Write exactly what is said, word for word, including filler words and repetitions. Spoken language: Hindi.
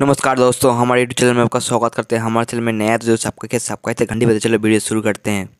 नमस्कार दोस्तों, हमारे यूट्यूब चैनल में आपका स्वागत करते हैं। हमारे चैनल में नया तो जो सबका खेत सबका है, घंटी बजे चलो वीडियो शुरू करते हैं।